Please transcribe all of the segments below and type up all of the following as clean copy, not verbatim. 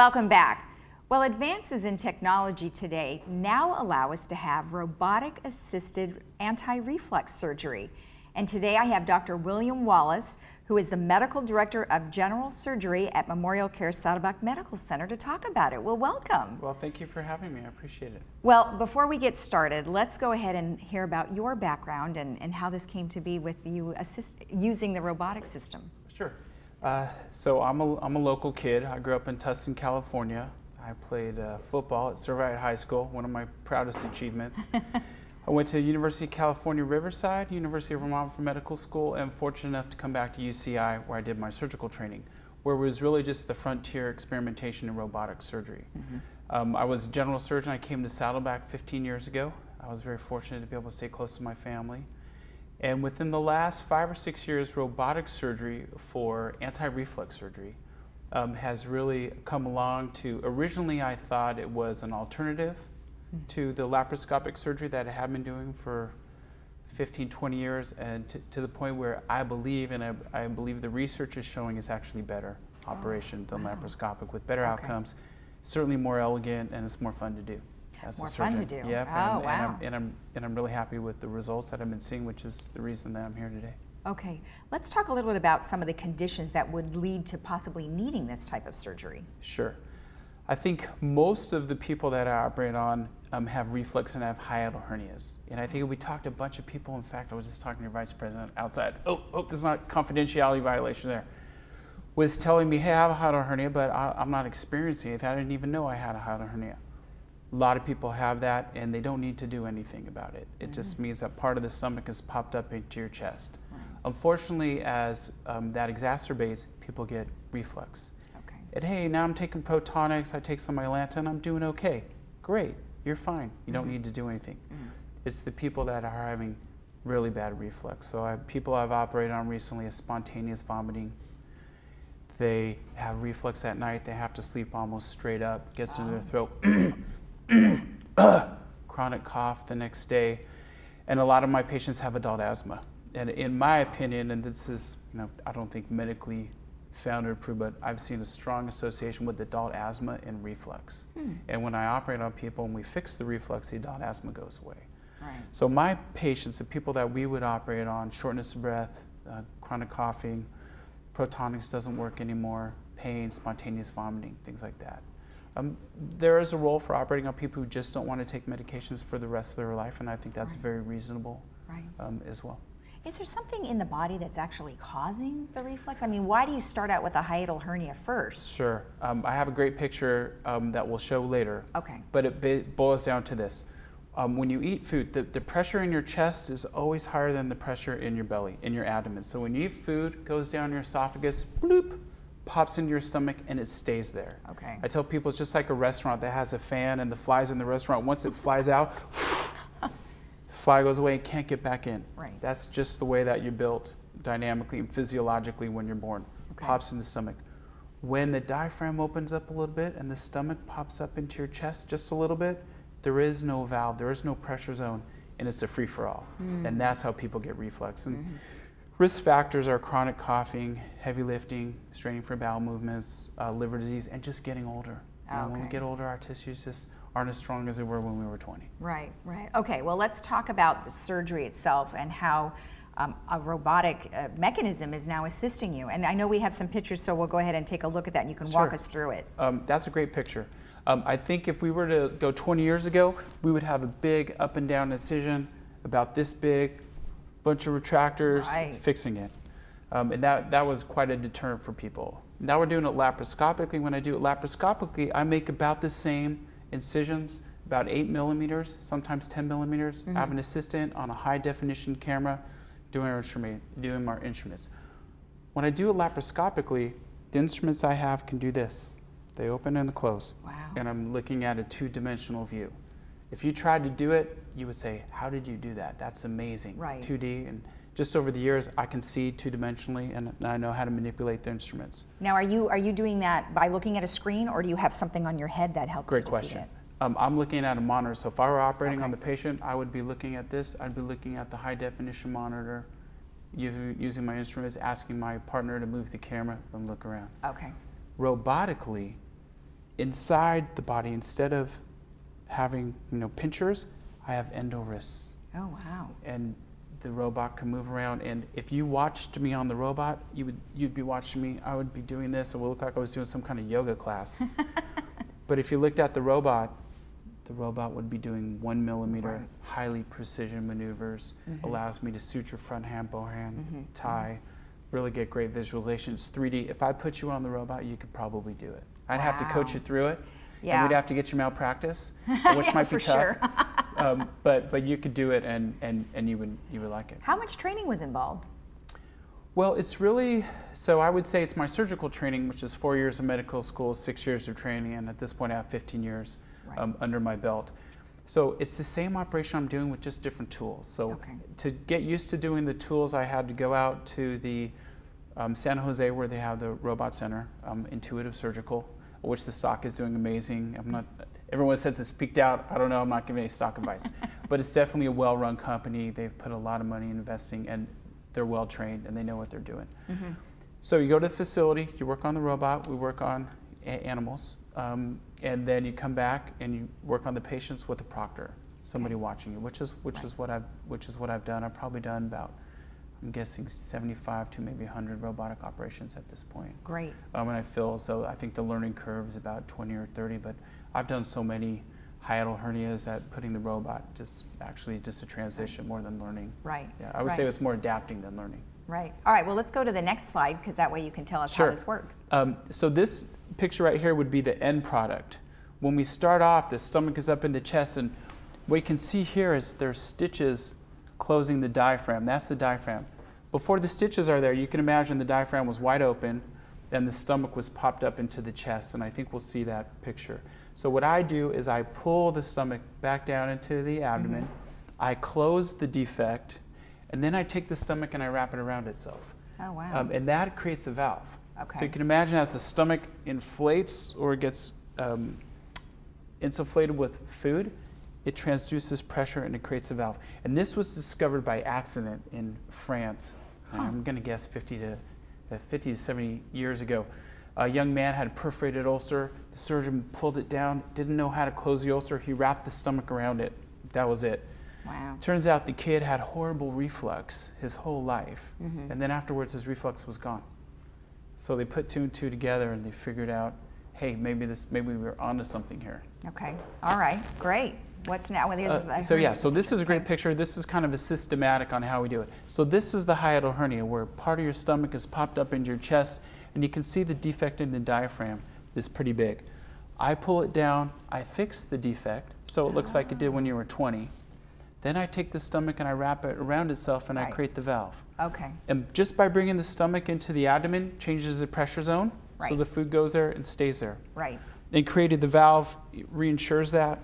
Welcome back. Well, advances in technology today now allow us to have robotic-assisted anti-reflux surgery. And today I have Dr. William Wallace, who is the Medical Director of General Surgery at MemorialCare Saddleback Medical Center, to talk about it. Well, welcome. Well, thank you for having me. I appreciate it. Well, before we get started, let's go ahead and hear about your background and how this came to be with you using the robotic system. Sure. So I'm a local kid. I grew up in Tustin, California. I played football at Servite High School, one of my proudest achievements. I went to University of California, Riverside, University of Vermont for medical school, and fortunate enough to come back to UCI where I did my surgical training, where it was really just the frontier experimentation in robotic surgery. Mm-hmm. I was a general surgeon. I came to Saddleback 15 years ago. I was very fortunate to be able to stay close to my family. And within the last 5 or 6 years, robotic surgery for anti-reflux surgery has really come along to, originally I thought it was an alternative to the laparoscopic surgery that I have been doing for 15, 20 years, and to the point where I believe, and I believe the research is showing it's actually better operation than laparoscopic with better outcomes, certainly more elegant, and it's more fun to do. More fun to do. Yep. Oh, and, wow. And I'm really happy with the results that I've been seeing, which is the reason that I'm here today. Okay, let's talk a little bit about some of the conditions that would lead to possibly needing this type of surgery. Sure. I think most of the people that I operate on have reflux and have hiatal hernias. And I think we talked to a bunch of people. In fact, I was just talking to your vice president outside. Oh, there's not confidentiality violation there. Was telling me, hey, I have a hiatal hernia, but I'm not experiencing it. I didn't even know I had a hiatal hernia. A lot of people have that, and they don't need to do anything about it. It just means that part of the stomach has popped up into your chest. Unfortunately, as that exacerbates, people get reflux. And hey, now I'm taking Protonix, I take some Mylantin, I'm doing okay. Great, you're fine. You don't need to do anything. It's the people that are having really bad reflux. So I have people I've operated on recently is spontaneous vomiting. They have reflux at night, they have to sleep almost straight up, gets into their throat, chronic cough the next day. And a lot of my patients have adult asthma. And in my opinion, and this is, I don't think medically found or approved, but I've seen a strong association with adult asthma and reflux. And when I operate on people and we fix the reflux, the adult asthma goes away. Right. So my patients, the people that we would operate on, shortness of breath, chronic coughing, Protonix doesn't work anymore, pain, spontaneous vomiting, things like that. There is a role for operating on people who just don't want to take medications for the rest of their life, and I think that's very reasonable as well. Is there something in the body that's actually causing the reflux? I mean, why do you start out with a hiatal hernia first? Sure. I have a great picture that we'll show later. Okay. But it boils down to this. When you eat food, the pressure in your chest is always higher than the pressure in your belly, in your abdomen. So when you eat food, goes down your esophagus, bloop, pops into your stomach, and it stays there. Okay. I tell people it's just like a restaurant that has a fan and the flies in the restaurant. Once it flies out, fly goes away and can't get back in. Right. That's just the way that you're built dynamically and physiologically when you're born. Okay. Pops in the stomach. When the diaphragm opens up a little bit and the stomach pops up into your chest just a little bit, there is no valve, there is no pressure zone, and it's a free-for-all. And that's how people get reflux. And risk factors are chronic coughing, heavy lifting, straining for bowel movements, liver disease, and just getting older. When we get older, our tissues just aren't as strong as they were when we were 20. Right, right. Okay, well, let's talk about the surgery itself and how a robotic mechanism is now assisting you. And I know we have some pictures, so we'll go ahead and take a look at that, and you can walk us through it. That's a great picture. I think if we were to go 20 years ago, we would have a big up and down incision, about this big, bunch of retractors, fixing it. And that was quite a deterrent for people. Now we're doing it laparoscopically. When I do it laparoscopically, I make about the same incisions, about 8 millimeters, sometimes 10 millimeters. I have an assistant on a high definition camera doing our instruments. When I do it laparoscopically, the instruments I have can do this. They open and close. Wow. And I'm looking at a two-dimensional view. If you tried to do it, you would say, how did you do that? That's amazing. Right. 2D. And just over the years, I can see two-dimensionally, and I know how to manipulate the instruments. Now, are you doing that by looking at a screen, or do you have something on your head that helps you to see it? I'm looking at a monitor. So if I were operating on the patient, I would be looking at this. I'd be looking at the high-definition monitor, using my instruments, asking my partner to move the camera, and look around. Okay. Robotically, inside the body, instead of having pinchers, I have endo wrists. Oh wow! And the robot can move around. And if you watched me on the robot, you'd be watching me. I would be doing this, and it would look like I was doing some kind of yoga class. But if you looked at the robot would be doing 1 millimeter right. highly precision maneuvers. Mm-hmm. Allows me to suture front hand, bow hand, mm-hmm. tie. Mm-hmm. Really get great visualization. It's 3D. If I put you on the robot, you could probably do it. I'd wow. have to coach you through it. Yeah. And we'd have to get you malpractice, which yeah, might be for tough. Sure. But you could do it, and you would like it. How much training was involved? Well, it's really, so I would say it's my surgical training, which is 4 years of medical school, 6 years of training, and at this point I have 15 years right. Under my belt. So it's the same operation I'm doing with just different tools. So okay. to get used to doing the tools, I had to go out to the San Jose, where they have the robot center, Intuitive Surgical, which the stock is doing amazing. I'm not, everyone says it's peaked out. I don't know, I'm not giving any stock advice. But it's definitely a well-run company. They've put a lot of money in investing, and they're well-trained, and they know what they're doing. Mm-hmm. So you go to the facility, you work on the robot, we work on animals, and then you come back and you work on the patients with a proctor, somebody okay. watching you, which is what I've done. I've probably done about, I'm guessing 75 to maybe 100 robotic operations at this point. Great. And I feel, so I think the learning curve is about 20 or 30, but I've done so many hiatal hernias that putting the robot just actually just a transition more than learning. Right. Yeah, I would right. say it's more adapting than learning. Right. All right, well, let's go to the next slide, because that way you can tell us sure. how this works. So this picture right here would be the end product. When we start off, the stomach is up in the chest, and what you can see here is there's stitches closing the diaphragm. That's the diaphragm. Before the stitches are there, you can imagine the diaphragm was wide open and the stomach was popped up into the chest, and I think we'll see that picture. So what I do is I pull the stomach back down into the abdomen, mm-hmm. I close the defect, and then I take the stomach and I wrap it around itself. Oh wow. And that creates a valve. Okay. So you can imagine as the stomach inflates or gets insufflated with food, it transduces pressure and it creates a valve. And this was discovered by accident in France, and I'm going to guess 50 to 70 years ago. A young man had a perforated ulcer. The surgeon pulled it down, didn't know how to close the ulcer. He wrapped the stomach around it. That was it. Wow. Turns out the kid had horrible reflux his whole life. Mm-hmm. And then afterwards his reflux was gone. So they put two and two together and they figured out, hey, maybe we were onto something here. Okay, all right, great. What's now? Well, so this is a great picture. This is kind of a systematic on how we do it. So this is the hiatal hernia, where part of your stomach is popped up into your chest, and you can see the defect in the diaphragm is pretty big. I pull it down, I fix the defect, so it looks like it did when you were 20. Then I take the stomach and I wrap it around itself, and right. I create the valve. Okay. And just by bringing the stomach into the abdomen, changes the pressure zone, right. so the food goes there and stays there. Right. They created the valve, it reinsures that.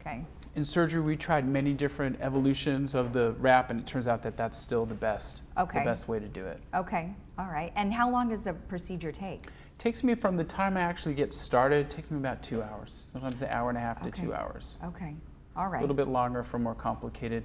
Okay. In surgery, we tried many different evolutions of the wrap, and it turns out that that's still the best, okay. the best way to do it. Okay, all right. And how long does the procedure take? It takes me, from the time I actually get started, it takes me about 2 hours, sometimes an hour and a half okay. to 2 hours. Okay, all right. A little bit longer for more complicated.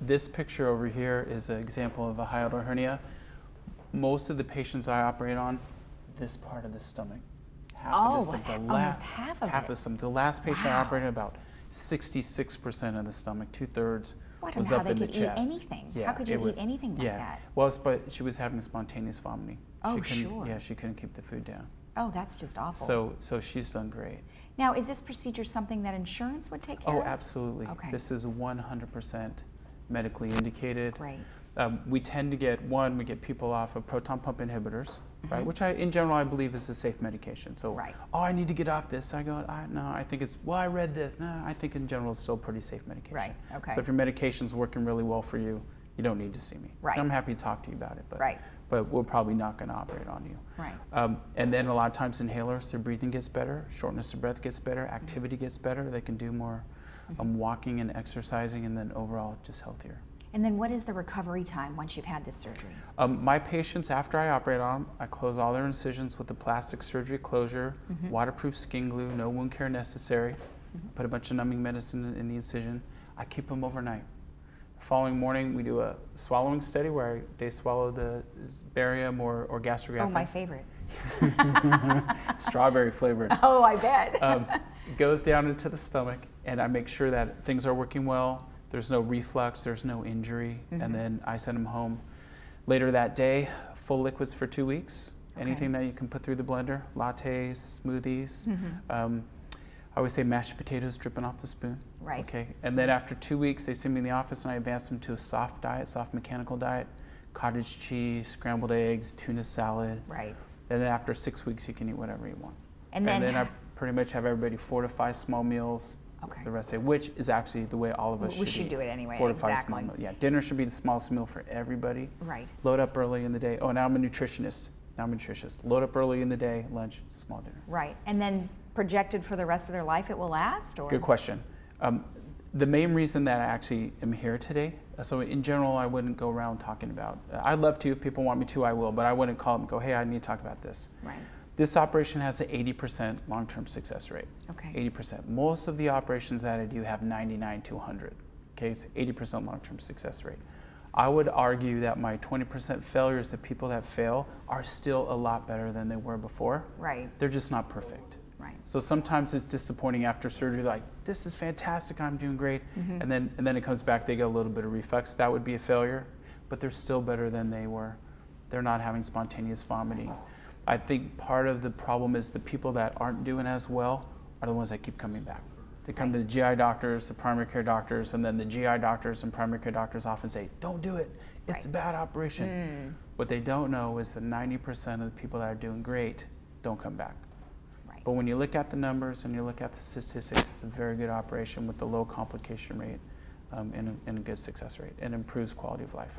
This picture over here is an example of a hiatal hernia. Most of the patients I operate on, this part of the stomach. Half oh, of the almost half of half it. Of the last patient wow. I operated, about 66% of the stomach, 2/3 was up in the chest. Eat anything. Yeah, how could you eat anything like yeah. that? Well, but she was having spontaneous vomiting. Oh, she sure. Yeah, she couldn't keep the food down. Oh, that's just awful. So she's done great. Now, is this procedure something that insurance would take care of? Oh, absolutely. Okay. This is 100% medically indicated. Great. We tend to get, we get people off of proton pump inhibitors. Right, mm-hmm. which in general I believe is a safe medication. So, right. oh, I need to get off this. I go, no, I think it's, well, I read this. No, I think in general it's still pretty safe medication. Right, okay. So if your medication's working really well for you, you don't need to see me. Right. I'm happy to talk to you about it, but we're probably not going to operate on you. Right. And then a lot of times inhalers, their breathing gets better, shortness of breath gets better, activity mm-hmm. gets better. They can do more walking and exercising, and then overall just healthier. And then what is the recovery time once you've had this surgery? My patients, after I operate on them, I close all their incisions with a plastic surgery closure, mm-hmm. waterproof skin glue, no wound care necessary, mm-hmm. put a bunch of numbing medicine in the incision. I keep them overnight. The following morning, we do a swallowing study where they swallow the barium or gastrografin. Oh, my favorite. strawberry flavored. Oh, I bet. Goes down into the stomach, and I make sure that things are working well. There's no reflux, there's no injury, and then I send them home. Later that day, full liquids for 2 weeks. Okay. Anything that you can put through the blender, lattes, smoothies. I always say mashed potatoes dripping off the spoon. Right. Okay. And then after 2 weeks, they send me in the office, and I advance them to a soft diet, soft mechanical diet, cottage cheese, scrambled eggs, tuna salad. Right. And then after 6 weeks, you can eat whatever you want. And then I pretty much have everybody fortify small meals. Okay. The rest of it, which is actually the way all of us should do it anyway. Fortify small meal. Yeah. Dinner should be the smallest meal for everybody. Right. Load up early in the day. Oh, now I'm a nutritionist. Now I'm a nutritionist. Load up early in the day, lunch, small dinner. Right. And then projected for the rest of their life, it will last? Or? Good question. The main reason that I actually am here today, so in general, I wouldn't go around talking about, I'd love to, if people want me to, I will, but I wouldn't call them and go, hey, I need to talk about this. Right. This operation has an 80% long-term success rate. Okay. 80%. Most of the operations that I do have 99 to 100. Okay, it's 80% long-term success rate. I would argue that my 20% failures, the people that fail, are still a lot better than they were before. Right. They're just not perfect. Right. So sometimes it's disappointing after surgery, like, this is fantastic, I'm doing great. And then it comes back, they get a little bit of reflux. That would be a failure, but they're still better than they were. They're not having spontaneous vomiting. I think part of the problem is the people that aren't doing as well are the ones that keep coming back. They come to the GI doctors, the primary care doctors, and then the GI doctors and primary care doctors often say, don't do it, it's a bad operation. What they don't know is that 90% of the people that are doing great don't come back. But when you look at the numbers and you look at the statistics, it's a very good operation with a low complication rate and a good success rate, and improves quality of life.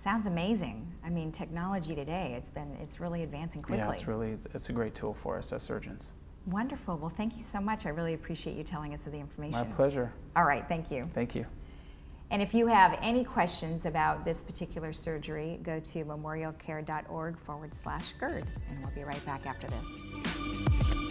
Sounds amazing. I mean, technology today, it's really advancing quickly. Yeah, it's a great tool for us as surgeons. Wonderful. Well, thank you so much. I really appreciate you telling us of the information. My pleasure. All right, thank you. Thank you. And if you have any questions about this particular surgery, go to memorialcare.org/GERD, and we'll be right back after this.